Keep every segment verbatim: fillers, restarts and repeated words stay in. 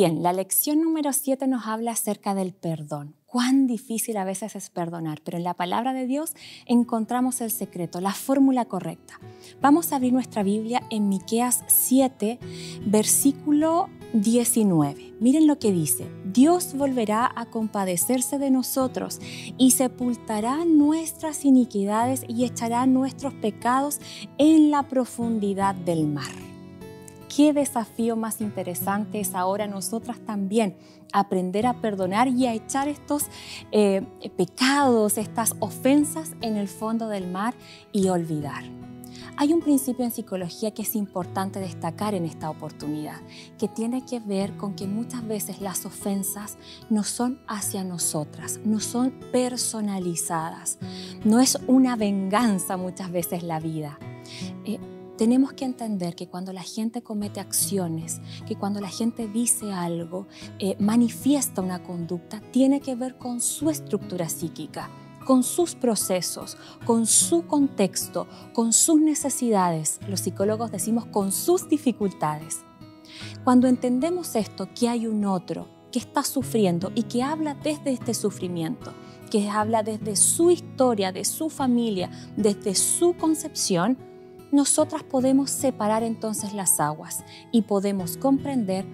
Bien, la lección número siete nos habla acerca del perdón. Cuán difícil a veces es perdonar, pero en la palabra de Dios encontramos el secreto, la fórmula correcta. Vamos a abrir nuestra Biblia en Miqueas siete, versículo diecinueve. Miren lo que dice: Dios volverá a compadecerse de nosotros y sepultará nuestras iniquidades y echará nuestros pecados en la profundidad del mar. Qué desafío más interesante es ahora nosotras también aprender a perdonar y a echar estos eh, pecados, estas ofensas en el fondo del mar y olvidar. Hay un principio en psicología que es importante destacar en esta oportunidad, que tiene que ver con que muchas veces las ofensas no son hacia nosotras, no son personalizadas, no es una venganza muchas veces la vida. Eh, Tenemos que entender que cuando la gente comete acciones, que cuando la gente dice algo, eh, manifiesta una conducta, tiene que ver con su estructura psíquica, con sus procesos, con su contexto, con sus necesidades. Los psicólogos decimos con sus dificultades. Cuando entendemos esto, que hay un otro que está sufriendo y que habla desde este sufrimiento, que habla desde su historia, de su familia, desde su concepción, nosotras podemos separar entonces las aguas y podemos comprender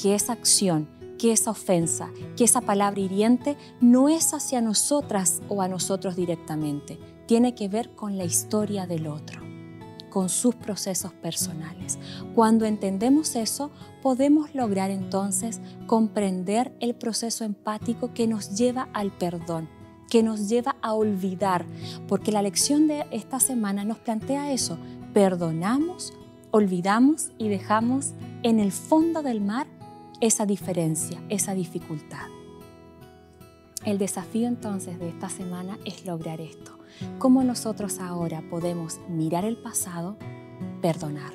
que esa acción, que esa ofensa, que esa palabra hiriente no es hacia nosotras o a nosotros directamente. Tiene que ver con la historia del otro, con sus procesos personales. Cuando entendemos eso, podemos lograr entonces comprender el proceso empático que nos lleva al perdón, que nos lleva a olvidar, porque la lección de esta semana nos plantea eso: perdonamos, olvidamos y dejamos en el fondo del mar esa diferencia, esa dificultad. El desafío entonces de esta semana es lograr esto. ¿Cómo nosotros ahora podemos mirar el pasado? Perdonar.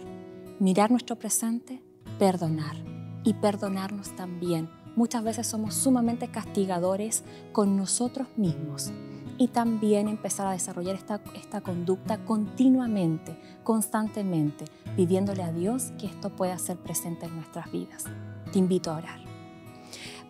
Mirar nuestro presente, perdonar. Y perdonarnos también. Muchas veces somos sumamente castigadores con nosotros mismos, y también empezar a desarrollar esta, esta conducta continuamente, constantemente, pidiéndole a Dios que esto pueda ser presente en nuestras vidas. Te invito a orar.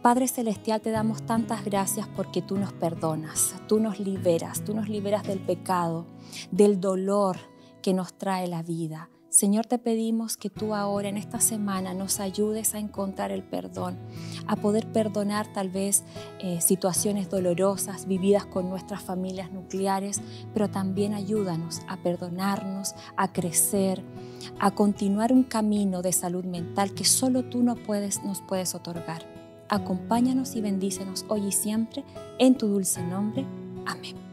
Padre Celestial, te damos tantas gracias porque tú nos perdonas, tú nos liberas, tú nos liberas del pecado, del dolor que nos trae la vida. Señor, te pedimos que tú ahora en esta semana nos ayudes a encontrar el perdón, a poder perdonar tal vez eh, situaciones dolorosas vividas con nuestras familias nucleares, pero también ayúdanos a perdonarnos, a crecer, a continuar un camino de salud mental que solo tú no puedes, nos puedes otorgar. Acompáñanos y bendícenos hoy y siempre, en tu dulce nombre. Amén.